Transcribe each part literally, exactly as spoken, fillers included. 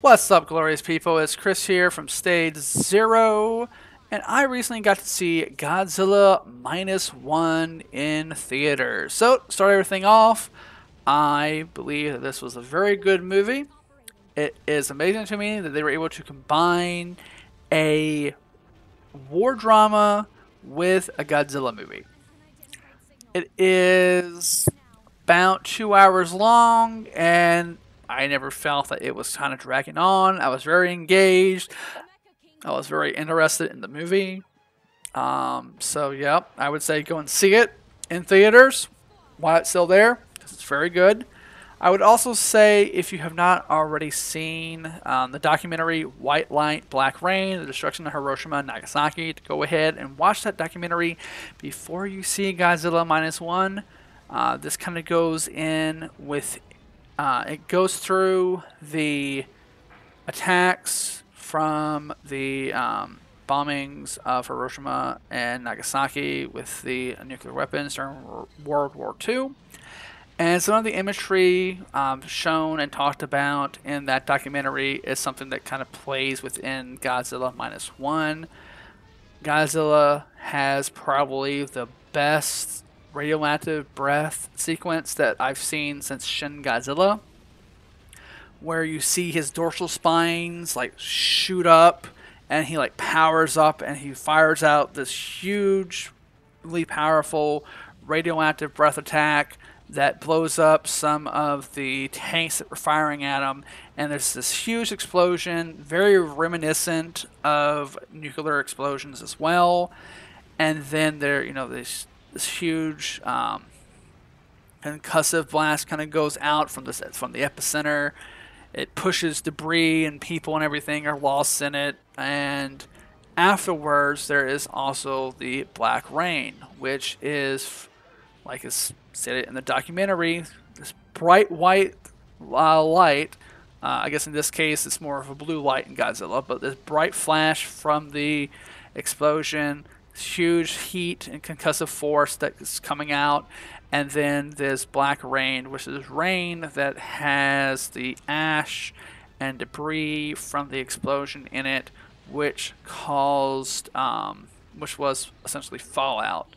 What's up, glorious people? It's Chris here from Stage Zero, and I recently got to see Godzilla Minus One in theaters. So, to start everything off, I believe that this was a very good movie. It is amazing to me that they were able to combine a war drama with a Godzilla movie. It is about two hours long, and I never felt that it was kind of dragging on. I was very engaged. I was very interested in the movie. Um, so, yeah, I would say go and see it in theaters while it's still there, because it's very good. I would also say, if you have not already seen um, the documentary White Light, Black Rain, The Destruction of Hiroshima and Nagasaki, to go ahead and watch that documentary before you see Godzilla Minus One. Uh, this kind of goes in with... Uh, it goes through the attacks from the um, bombings of Hiroshima and Nagasaki with the nuclear weapons during World War Two. And some of the imagery um, shown and talked about in that documentary is something that kind of plays within Godzilla Minus One. Godzilla has probably the best radioactive breath sequence that I've seen since Shin Godzilla, where you see his dorsal spines like shoot up and he like powers up and he fires out this hugely powerful radioactive breath attack that blows up some of the tanks that were firing at him, and there's this huge explosion, very reminiscent of nuclear explosions as well. And then there, you know, these this huge um, concussive blast kind of goes out from the from the epicenter. It pushes debris, and people and everything are lost in it. And afterwards, there is also the Black Rain, which is, like I said it in the documentary, this bright white uh, light. Uh, I guess in this case, it's more of a blue light in Godzilla, but this bright flash from the explosion, huge heat and concussive force that's coming out, and then there's black rain, which is rain that has the ash and debris from the explosion in it, which caused um, which was essentially fallout.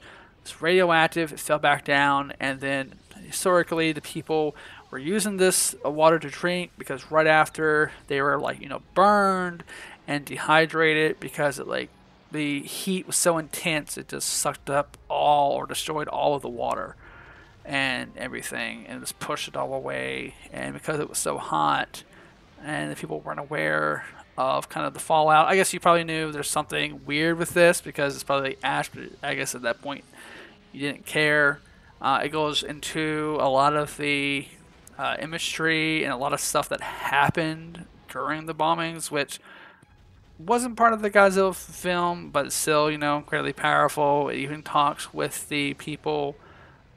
It's radioactive. It fell back down, and then historically the people were using this water to drink, because right after they were like, you know, burned and dehydrated, because it like the heat was so intense it just sucked up all or destroyed all of the water and everything and just pushed it all away. And because it was so hot and the people weren't aware of kind of the fallout, I guess you probably knew there's something weird with this because it's probably ash, but I guess at that point you didn't care. Uh, it goes into a lot of the uh, imagery and a lot of stuff that happened during the bombings, which wasn't part of the Godzilla film, but still, you know, incredibly powerful. It even talks with the people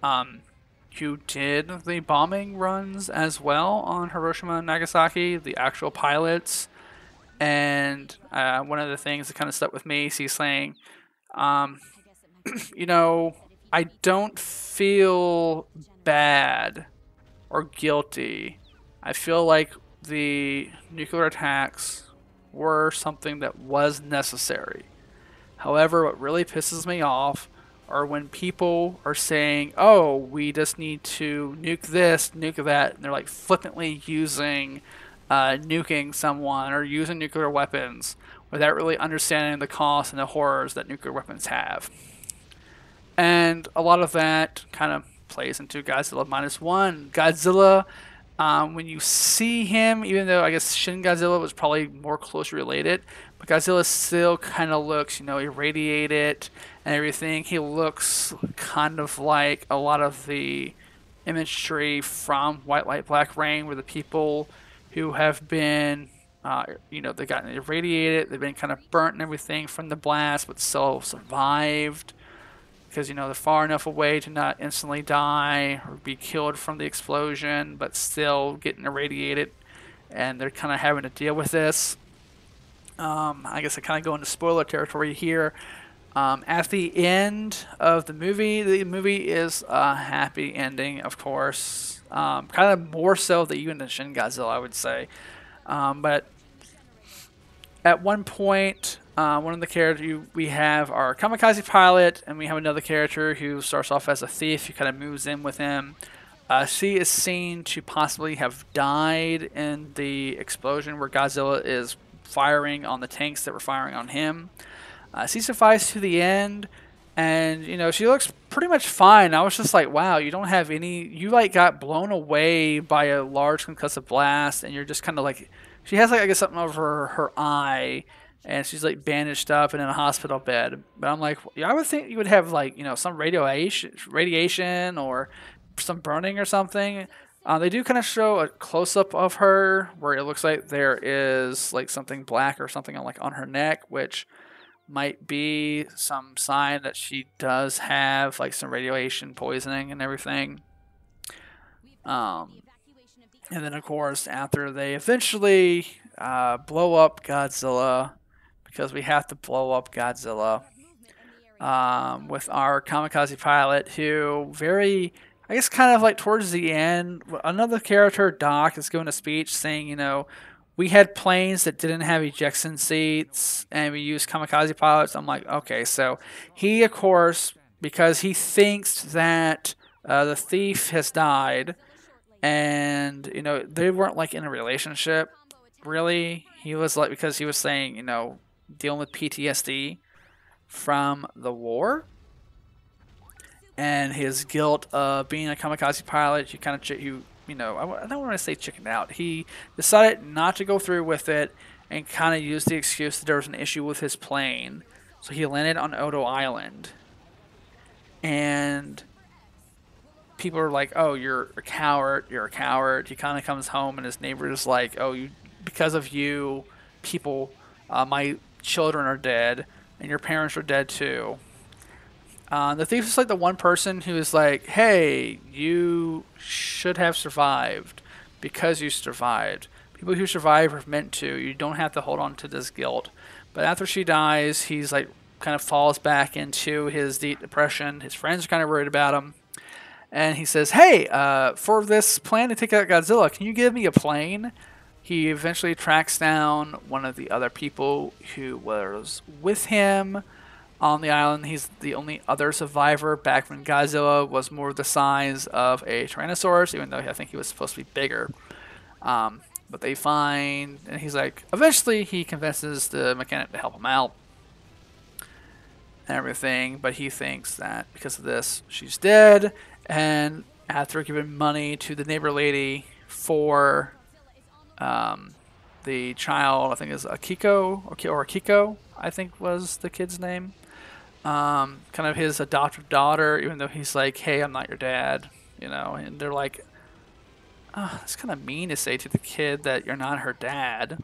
um, who did the bombing runs as well on Hiroshima and Nagasaki, the actual pilots. And uh, one of the things that kind of stuck with me is he's saying, um, you know, I don't feel bad or guilty. I feel like the nuclear attacks were something that was necessary. However, what really pisses me off are when people are saying, oh, we just need to nuke this, nuke that, and they're like flippantly using uh, nuking someone or using nuclear weapons without really understanding the costs and the horrors that nuclear weapons have. And a lot of that kind of plays into Godzilla Minus One. Godzilla, Um, when you see him, even though I guess Shin Godzilla was probably more closely related, but Godzilla still kind of looks, you know, irradiated and everything. He looks kind of like a lot of the imagery from White Light, Black Rain, where the people who have been, uh, you know, they've gotten irradiated, they've been kind of burnt and everything from the blast, but still survived. Because, you know, they're far enough away to not instantly die or be killed from the explosion, but still getting irradiated, and they're kind of having to deal with this. Um, I guess I kind of go into spoiler territory here. Um, at the end of the movie, the movie is a happy ending, of course. Um, kind of more so than even in Shin Godzilla, I would say. Um, but At one point, uh, one of the characters we have our kamikaze pilot, and we have another character who starts off as a thief who kind of moves in with him. Uh, she is seen to possibly have died in the explosion where Godzilla is firing on the tanks that were firing on him. Uh, she survives to the end, and you know, she looks pretty much fine. I was just like, wow, you don't have any, you like got blown away by a large concussive blast, and you're just kind of like, she has like, I guess something over her, her eye, and she's like bandaged up and in a hospital bed. But I'm like, I would think you would have like, you know, some radiation, radiation or some burning or something. Uh, they do kind of show a close-up of her where it looks like there is like something black or something on like on her neck, which might be some sign that she does have like some radiation poisoning and everything. Um, and then of course after they eventually uh, blow up Godzilla, because we have to blow up Godzilla, um, with our kamikaze pilot who very... I guess kind of like towards the end, another character, Doc, is giving a speech saying, you know, we had planes that didn't have ejection seats and we used kamikaze pilots. I'm like, okay, so he, of course, because he thinks that uh, the thief has died and, you know, they weren't like in a relationship, really. He was like, because he was saying, you know, dealing with P T S D from the war. And his guilt of being a kamikaze pilot, you kind of, you, you know, I don't want to say chickened out. He decided not to go through with it and kind of used the excuse that there was an issue with his plane. So he landed on Odo Island. And people are like, oh, you're a coward, you're a coward. He kind of comes home and his neighbor is like, oh, you, because of you, people, uh, my children are dead and your parents are dead too. Uh, the thief is like the one person who is like, hey, you should have survived because you survived. People who survive are meant to. You don't have to hold on to this guilt. But after she dies, he's like kind of falls back into his deep depression. His friends are kind of worried about him. And he says, hey, uh, for this plan to take out Godzilla, can you give me a plane? He eventually tracks down one of the other people who was with him on the island. He's the only other survivor back when Godzilla was more the size of a Tyrannosaurus, even though I think he was supposed to be bigger. Um, but they find, and he's like, eventually he convinces the mechanic to help him out and everything, but he thinks that because of this, she's dead, and after giving money to the neighbor lady for um, the child, I think it's Akiko, or Akiko, I think was the kid's name. Um, kind of his adoptive daughter, even though he's like, hey, I'm not your dad, you know, and they're like, oh, it's kind of mean to say to the kid that you're not her dad.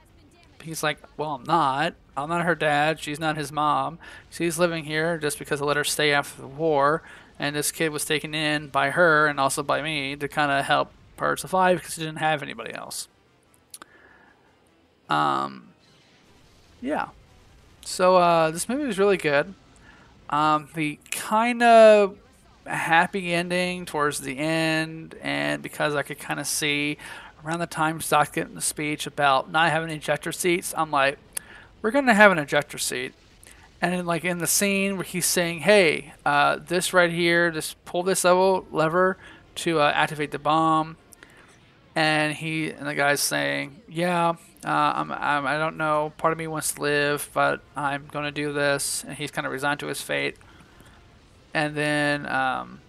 He's like, well, I'm not. I'm not her dad. She's not his mom. She's living here just because I let her stay after the war, and this kid was taken in by her and also by me to kind of help her survive because she didn't have anybody else. Um, yeah. So uh, this movie was really good. Um, the kind of happy ending towards the end, and because I could kind of see around the time Stock getting the speech about not having ejector seats, I'm like, we're going to have an ejector seat. And then like in the scene where he's saying, hey, uh, this right here, just pull this level, lever to uh, activate the bomb. And he and the guy's saying, yeah, uh, I'm, I'm, I don't know. Part of me wants to live, but I'm going to do this. And he's kind of resigned to his fate. And then um,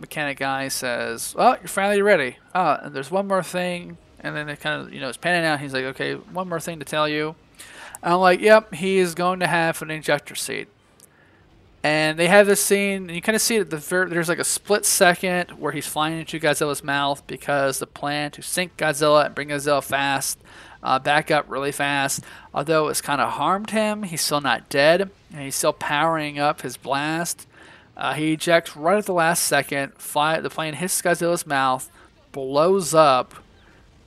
mechanic guy says, well, you're finally ready. Uh, and there's one more thing. And then it kind of, you know, it's panning out. He's like, okay, one more thing to tell you. And I'm like, yep, he is going to have an ejector seat. And they have this scene, and you kind of see that the ver there's like a split second where he's flying into Godzilla's mouth because the plan to sink Godzilla and bring Godzilla fast, uh, back up really fast, although it's kind of harmed him, he's still not dead, and he's still powering up his blast. Uh, he ejects right at the last second, fly the plane hits Godzilla's mouth, blows up,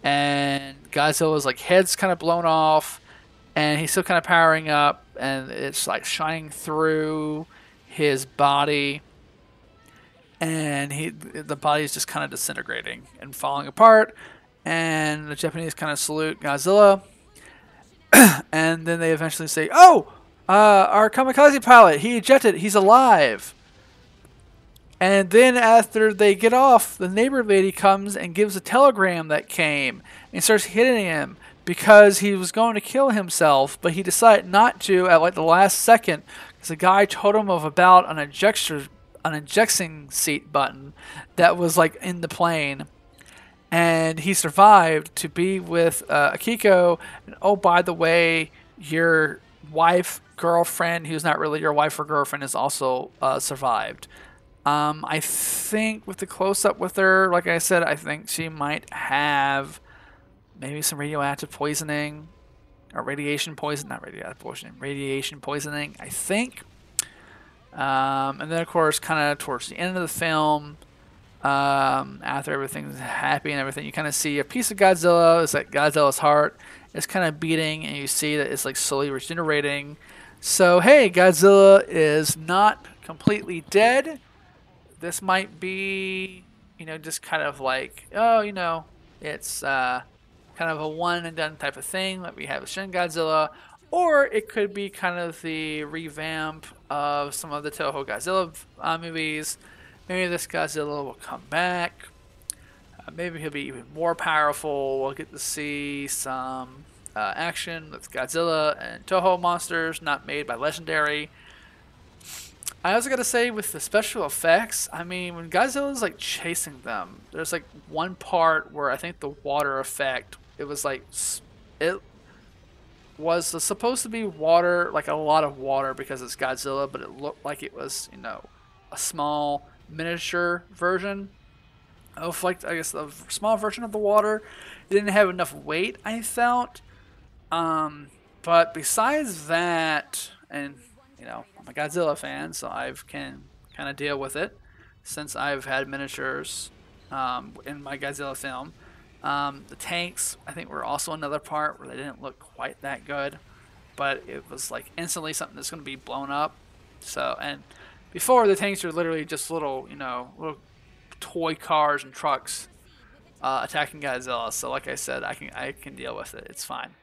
and Godzilla's like head's kind of blown off, and he's still kind of powering up, and it's like shining through his body, and he the body is just kind of disintegrating and falling apart, and the Japanese kind of salute Godzilla and and then they eventually say, oh, uh, our kamikaze pilot, he ejected, he's alive. And then after they get off, the neighbor lady comes and gives a telegram that came and starts hitting him because he was going to kill himself, but he decided not to at like the last second because the guy told him of about an ejection, an ejection seat button that was like in the plane. And he survived to be with uh, Akiko. And, oh, by the way, your wife, girlfriend, who's not really your wife or girlfriend, is also uh, survived. Um, I think with the close-up with her, like I said, I think she might have maybe some radioactive poisoning or radiation poison, not radioactive poisoning, radiation poisoning, I think. Um, and then, of course, kind of towards the end of the film, um, after everything's happy and everything, you kind of see a piece of Godzilla. It's like Godzilla's heart is kind of beating, and you see that it's like slowly regenerating. So, hey, Godzilla is not completely dead. This might be, you know, just kind of like, oh, you know, it's uh, kind of a one and done type of thing that we have with Shin Godzilla. Or it could be kind of the revamp of some of the Toho Godzilla uh, movies. Maybe this Godzilla will come back. Uh, maybe he'll be even more powerful. We'll get to see some uh, action with Godzilla and Toho monsters not made by Legendary. I also gotta say, with the special effects, I mean, when Godzilla's like chasing them, there's like one part where I think the water effect, it was like, it was supposed to be water, like a lot of water because it's Godzilla, but it looked like it was, you know, a small miniature version of like, I guess, a small version of the water. It didn't have enough weight, I felt. Um, but besides that, and you know, I'm a Godzilla fan, so I can kind of deal with it since I've had miniatures um, in my Godzilla film. Um, the tanks, I think, were also another part where they didn't look quite that good, but it was like instantly something that's going to be blown up. So, and before, the tanks were literally just little, you know, little toy cars and trucks uh, attacking Godzilla. So, like I said, I can I can deal with it. It's fine.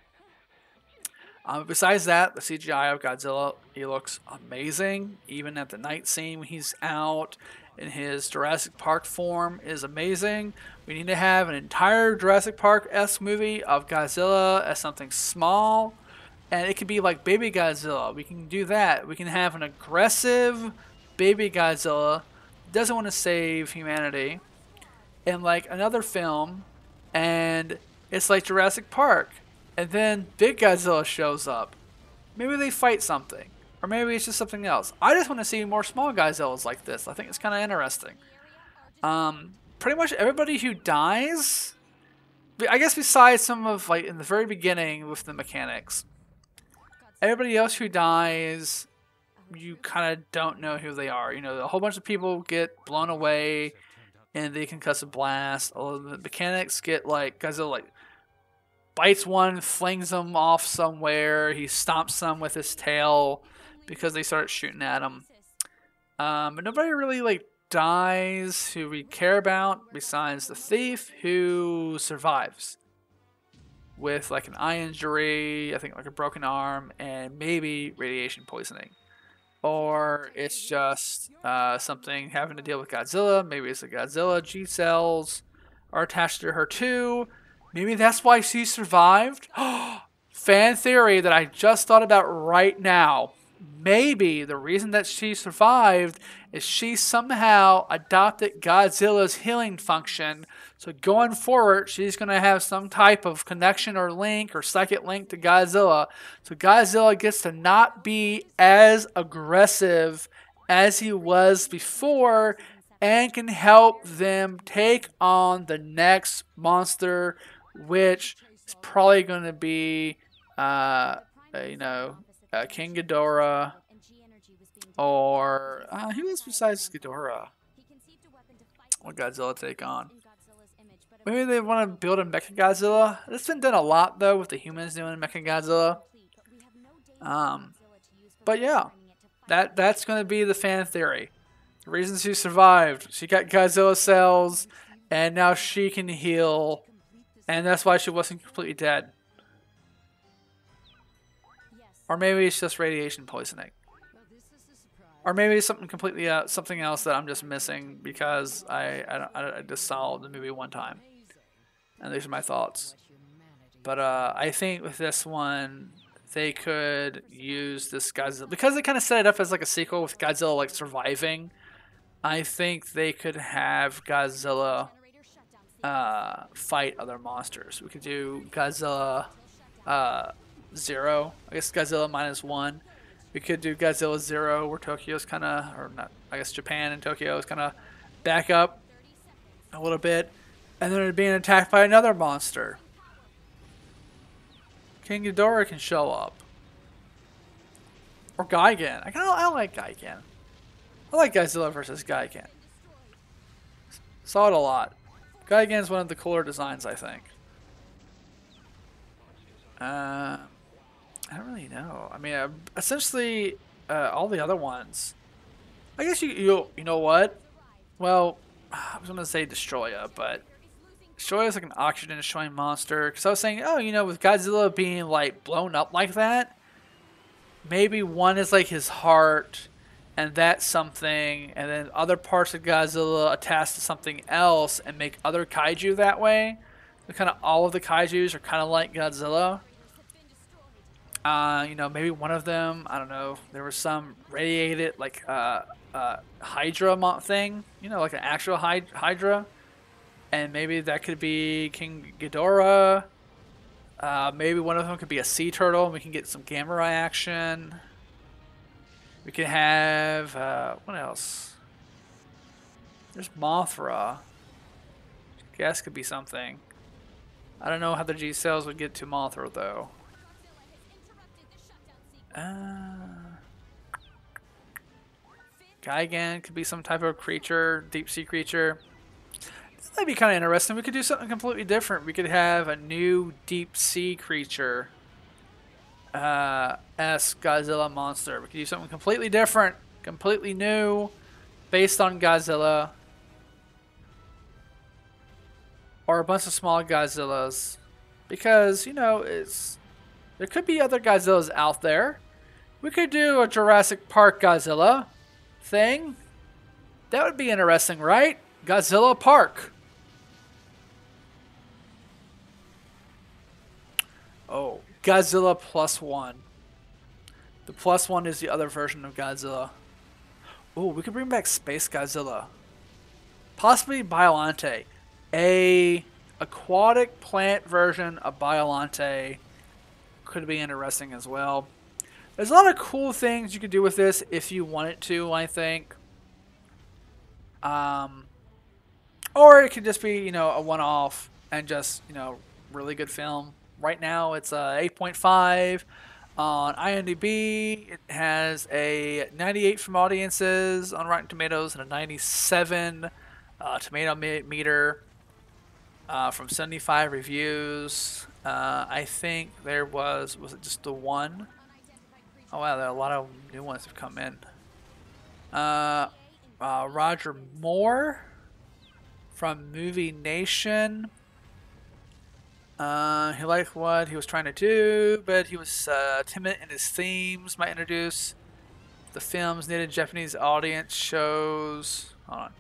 Um, besides that, the C G I of Godzilla, he looks amazing. Even at the night scene when he's out in his Jurassic Park form is amazing. We need to have an entire Jurassic Park-esque movie of Godzilla as something small. And it could be like Baby Godzilla. We can do that. We can have an aggressive Baby Godzilla who doesn't want to save humanity in like another film. And it's like Jurassic Park. And then Big Godzilla shows up. Maybe they fight something. Or maybe it's just something else. I just want to see more small Godzillas like this. I think it's kind of interesting. Um, pretty much everybody who dies, I guess besides some of, like, in the very beginning with the mechanics, everybody else who dies, you kind of don't know who they are. You know, a whole bunch of people get blown away in the concussive blast. All of the mechanics get, like, Godzilla, like, bites one, flings them off somewhere. He stomps them with his tail because they start shooting at him. Um, but nobody really like dies who we care about besides the thief who survives with like an eye injury, I think like a broken arm, and maybe radiation poisoning. Or it's just uh, something having to deal with Godzilla. Maybe it's the Godzilla G cells are attached to her too. Maybe that's why she survived? Fan theory that I just thought about right now. Maybe the reason that she survived is she somehow adopted Godzilla's healing function. So going forward, she's going to have some type of connection or link or psychic link to Godzilla. So Godzilla gets to not be as aggressive as he was before and can help them take on the next monster, which is probably going to be, uh, you know, uh, King Ghidorah, or uh, who is besides Ghidorah? What Godzilla take on? Maybe they want to build a Mechagodzilla. It's been done a lot though with the humans doing Mechagodzilla. Um, but yeah, that that's going to be the fan theory. The reason she survived, she got Godzilla cells, and now she can heal. And that's why she wasn't completely dead. Or maybe it's just radiation poisoning. Or maybe it's something completely uh, something else that I'm just missing because I I, don't, I, I just saw the movie one time. And these are my thoughts. But uh, I think with this one, they could use this Godzilla. Because they kind of set it up as like a sequel with Godzilla like surviving, I think they could have Godzilla uh, fight other monsters. We could do Godzilla uh, Zero. I guess Godzilla Minus One. We could do Godzilla Zero, where Tokyo's kind of, or not, I guess Japan and Tokyo is kind of back up a little bit. And then it'd be attacked by another monster. King Ghidorah can show up. Or Gigan. I, kinda, I like Gigan. I like Godzilla versus Gigan. Saw it a lot. Gigan's one of the cooler designs, I think. Uh... I don't really know. I mean, uh, essentially, uh, all the other ones. I guess you you you know what? Well, I was gonna say Destroyah, but Destroyah is like an oxygen destroying monster. Because I was saying, oh, you know, with Godzilla being like blown up like that, maybe one is like his heart, and that's something, and then other parts of Godzilla attach to something else and make other kaiju that way. So kind of all of the kaijus are kind of like Godzilla. Uh, you know, maybe one of them, I don't know, there was some radiated, like, uh, uh, Hydra thing, you know, like an actual Hydra, and maybe that could be King Ghidorah. Uh, maybe one of them could be a sea turtle, and we can get some Gamera action. We could have, uh, what else? There's Mothra. I guess could be something. I don't know how the G-cells would get to Mothra, though. Uh, Gigan could be some type of creature, deep sea creature. That'd be kind of interesting. We could do something completely different. We could have a new deep sea creature uh, as Godzilla monster. We could do something completely different, completely new, based on Godzilla. Or a bunch of small Godzillas. Because, you know, it's... there could be other Godzillas out there. We could do a Jurassic Park Godzilla thing. That would be interesting, right? Godzilla Park. Oh, Godzilla Plus One. The Plus One is the other version of Godzilla. Oh, we could bring back Space Godzilla. Possibly Biollante. A aquatic plant version of Biollante could be interesting as well. There's a lot of cool things you could do with this if you wanted to, I think. Um, or it could just be, you know, a one-off and just, you know, really good film. Right now it's a eight point five on I M D B. It has a ninety-eight from audiences on Rotten Tomatoes and a ninety-seven uh, tomato meter uh, from seventy-five reviews. Uh, I think there was, was it just the one? Oh wow, there are a lot of new ones have come in. Uh, uh, Roger Moore from Movie Nation. Uh, he liked what he was trying to do, but he was uh, timid in his themes. Might introduce the film's native Japanese audience shows. Hold on.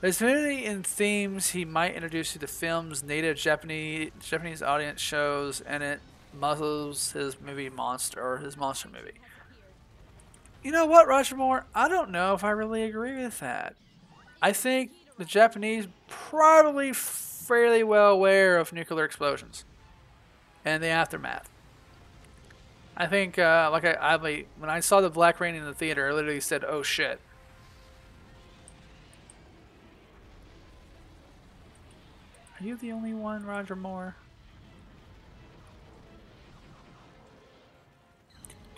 There's many in themes he might introduce to the film's native Japanese Japanese audience shows, and it muzzles his movie monster or his monster movie. You know what, Roger Moore? I don't know if I really agree with that. I think the Japanese probably fairly well aware of nuclear explosions and the aftermath. I think, uh, like I, I when I saw the Black Rain in the theater, I literally said, "Oh shit." Are you the only one, Roger Moore?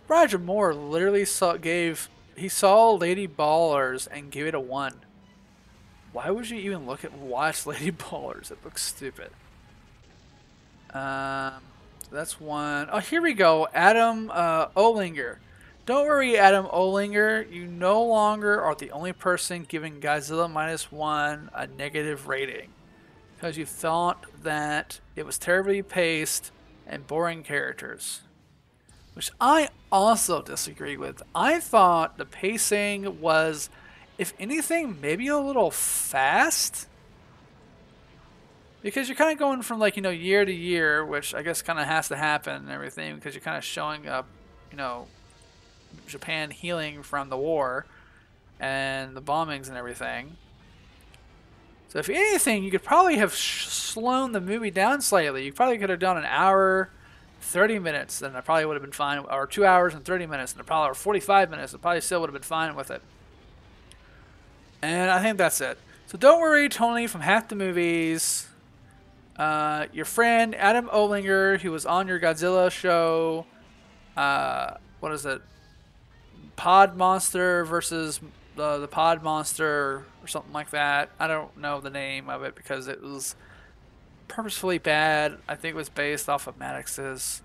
Roger Moore literally saw gave he saw Lady Ballers and gave it a one. Why would you even look at watch Lady Ballers? It looks stupid. Um, that's one. Oh, here we go, Adam uh, Olinger. Don't worry, Adam Olinger. You no longer are the only person giving Godzilla Minus One a negative rating. Because you thought that it was terribly paced and boring characters. which I also disagree with. I thought the pacing was, if anything, maybe a little fast. Because you're kind of going from, like, you know, year to year, which I guess kind of has to happen and everything, because you're kind of showing up, you know, Japan healing from the war and the bombings and everything. So if anything, you could probably have sh slowed the movie down slightly. You probably could have done an hour, thirty minutes, and it probably would have been fine, or two hours and thirty minutes, and it probably, or forty-five minutes, and it probably still would have been fine with it. And I think that's it. So don't worry, Tony from Half the Movies. Uh, your friend Adam Olinger, who was on your Godzilla show, uh, what is it? Pod Monster versus the, the Pod Monster or something like that. I don't know the name of it because it was purposefully bad. I think it was based off of Maddox's,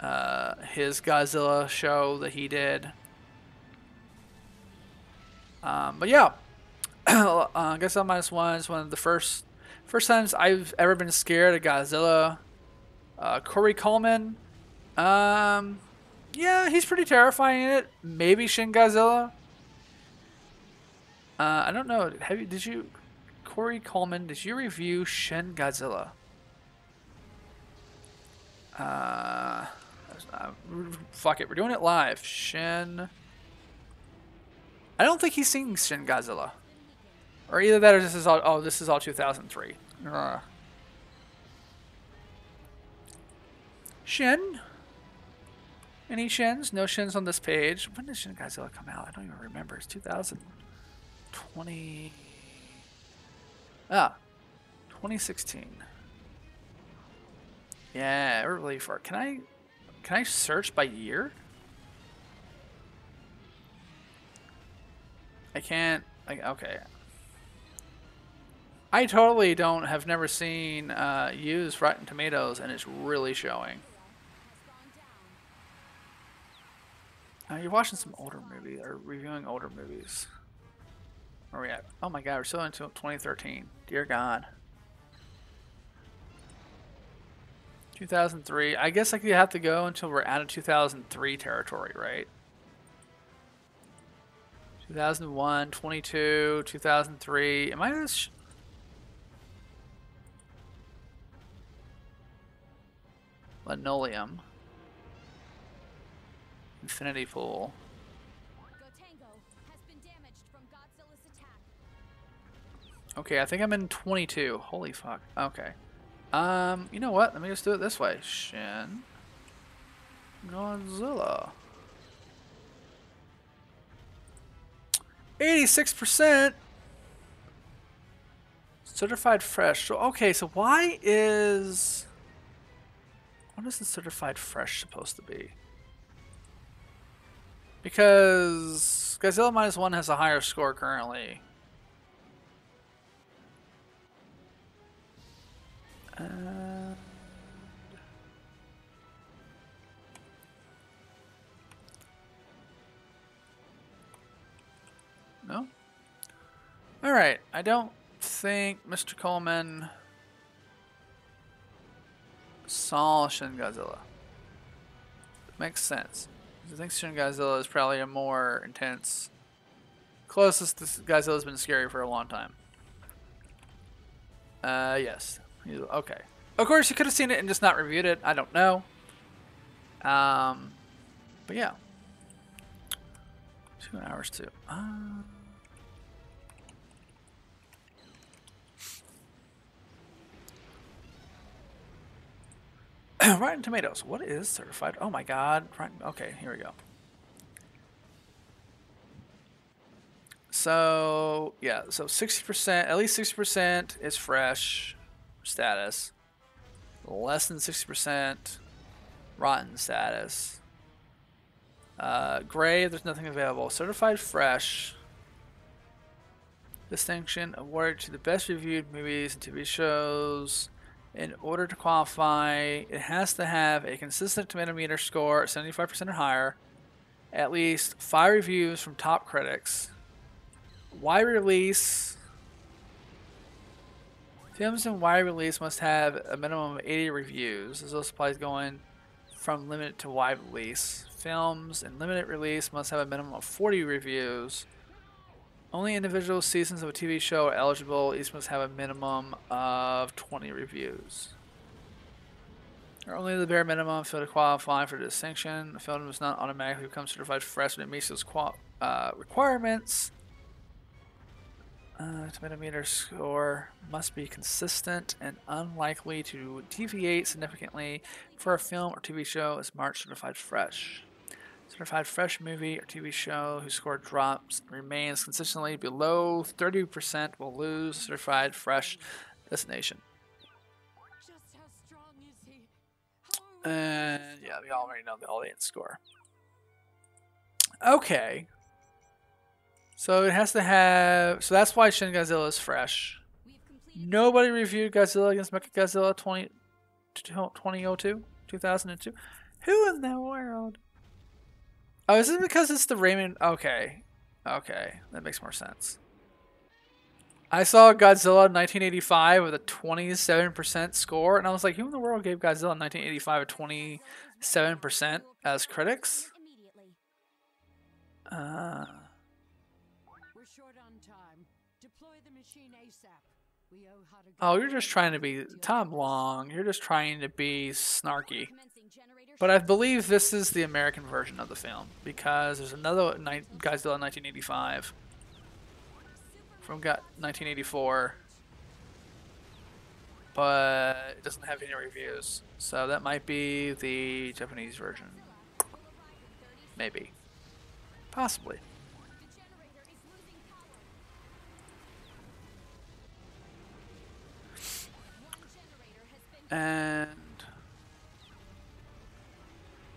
uh, his Godzilla show that he did. Um, but yeah, uh, Godzilla Minus One is one of the first first times I've ever been scared of Godzilla. Uh, Corey Coleman, um, yeah, he's pretty terrifying in it. Maybe Shin Godzilla. Uh, I don't know. Have you? Did you, Corey Coleman? Did you review Shin Godzilla? Uh, uh, fuck it, we're doing it live. Shin. I don't think he's seen Shin Godzilla, or either that, or this is all. Oh, this is all two thousand three. Uh. Shin. Any Shins? No Shins on this page. When did Shin Godzilla come out? I don't even remember. It's two thousand twenty. Ah, twenty sixteen. Yeah, we're really far. Can I? Can I search by year? I can't, like, okay. I totally don't, have never seen uh, used Rotten Tomatoes, and it's really showing. Uh, you're watching some older movies, or reviewing older movies. Where are we at? Oh my god, we're still in twenty thirteen. Dear God. two thousand three. I guess, like, you have to go until we're out of two thousand three territory, right? two thousand one, twenty-two, two thousand three. Am I this? Linoleum. Infinity Pool. Okay, I think I'm in twenty-two. Holy fuck. Okay. Um, you know what? Let me just do it this way. Shin Godzilla. eighty-six percent certified fresh. So, okay, so why is, what is the certified fresh supposed to be? Because Godzilla Minus One has a higher score currently. Uh, No? Alright, I don't think Mister Coleman saw Shin Godzilla. It makes sense. I think Shin Godzilla is probably a more intense, closest this Godzilla's been scary for a long time. Uh, yes. Okay. Of course, you could have seen it and just not reviewed it. I don't know. Um, but yeah. Two hours, too. Uh, Rotten Tomatoes. What is certified? Oh my god. Rotten, okay, here we go. So, yeah. So sixty percent, at least sixty percent is fresh status. Less than sixty percent rotten status. Uh, gray, there's nothing available. Certified fresh. Distinction awarded to the best reviewed movies and T V shows. In order to qualify, it has to have a consistent tomato meter score of seventy-five percent or higher, at least five reviews from top critics, wide release. Films in wide release must have a minimum of eighty reviews. This also applies going from limited to wide release. Films in limited release must have a minimum of forty reviews. Only individual seasons of a T V show are eligible. Each must have a minimum of twenty reviews. Or only the bare minimum fail to qualify for distinction. A film does not automatically become certified fresh when it meets those uh, requirements. Uh, tomato meter score must be consistent and unlikely to deviate significantly for a film or T V show is marked certified fresh. Certified fresh movie or T V show whose score drops and remains consistently below thirty percent will lose certified fresh designation. And yeah, we already know the audience score. Okay. So it has to have, so that's why Shin Godzilla is fresh. Nobody reviewed Godzilla against Mechagodzilla twenty oh two, two thousand two. Who in the world? Oh, is it because it's the Raymond? Okay. Okay. That makes more sense. I saw Godzilla nineteen eighty-five with a twenty-seven percent score, and I was like, who in the world gave Godzilla nineteen eighty-five a twenty-seven percent as critics? Uh... Oh, you're just trying to be Tom Long. You're just trying to be snarky. But I believe this is the American version of the film because there's another Godzilla nineteen eighty-five from nineteen eighty-four, but it doesn't have any reviews. So that might be the Japanese version. Maybe. Possibly. And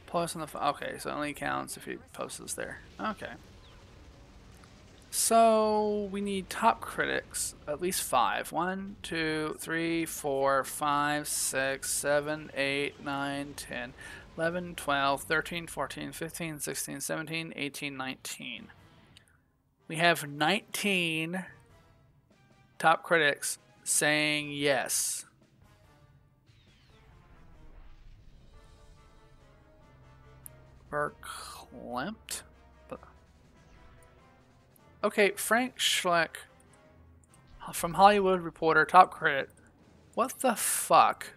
post on the okay, so it only counts if you post this there. Okay, so we need top critics, at least five. One, two, three, four, five, six, seven, eight, nine, ten, eleven, twelve, thirteen, fourteen, fifteen, sixteen, seventeen, eighteen, nineteen. We have nineteen top critics saying yes. We're clamped. Okay, Frank Schleck from Hollywood Reporter, top credit. What the fuck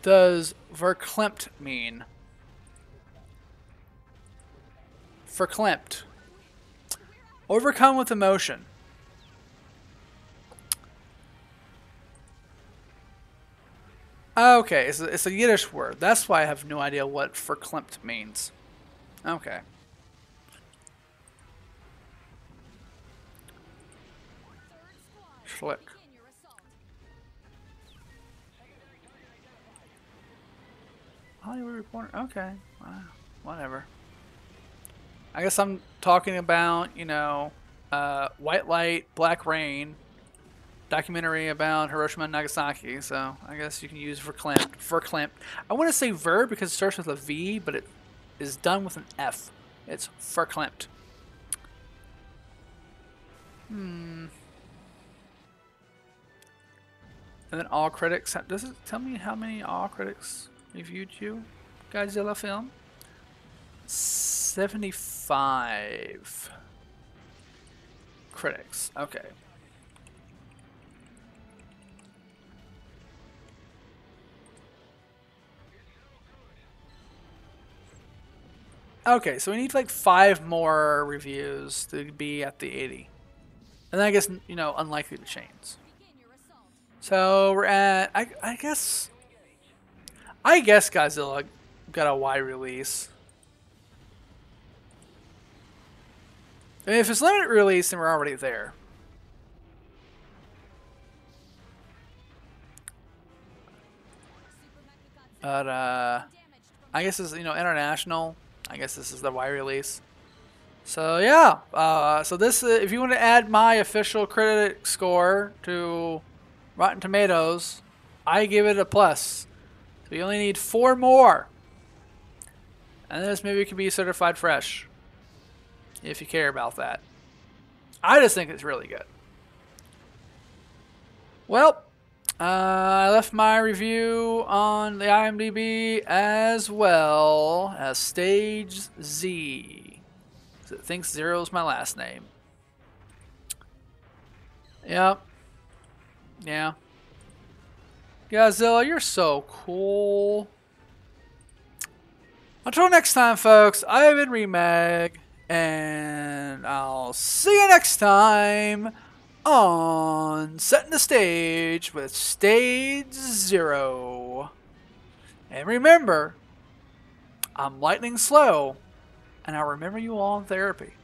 does verklempt mean? Verklempt. Overcome with emotion. Okay, it's a, it's a Yiddish word. That's why I have no idea what verklempt means. Okay. Schlick. Hollywood Reporter. Okay. Wow. Whatever. I guess I'm talking about, you know, uh, White Light, Black Rain. Documentary about Hiroshima and Nagasaki, so I guess you can use verklempt. Verklempt. I want to say ver because it starts with a V, but it is done with an F. It's verklempt. Hmm. And then all critics. Does it tell me how many all critics reviewed you? Godzilla film? seventy-five critics. Okay. Okay, so we need like five more reviews to be at the eighty. And then I guess, you know, unlikely to change. So we're at, I, I guess, I guess Godzilla got a wide release. I mean, if it's limited release, then we're already there. But, uh, I guess it's, you know, international. I guess this is the Y release. So yeah, uh, so this, uh, if you want to add my official critic score to Rotten Tomatoes, I give it a plus. So you only need four more. And this movie can be certified fresh. If you care about that. I just think it's really good. Well, Uh, I left my review on the I M D B as well as Stage Z. It thinks Zero is my last name. Yep. Yeah. Godzilla, you're so cool. Until next time, folks, I have been Remeg, and I'll see you next time on Setting the Stage with Stage Zero. And remember, I'm lightning slow, and I'll remember you all in therapy.